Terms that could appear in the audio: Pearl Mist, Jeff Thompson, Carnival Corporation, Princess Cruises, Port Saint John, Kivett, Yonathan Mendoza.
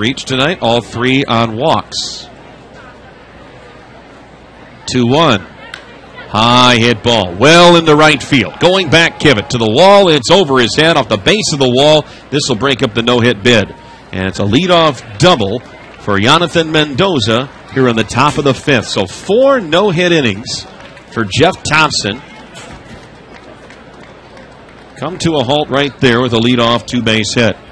Reach tonight, all three on walks. 2-1. High hit ball. Well in the right field. Going back, Kivett to the wall. It's over his head, off the base of the wall. This will break up the no-hit bid. And it's a leadoff double for Yonathan Mendoza here in the top of the fifth. So four no-hit innings for Jeff Thompson. Come to a halt right there with a leadoff two-base hit.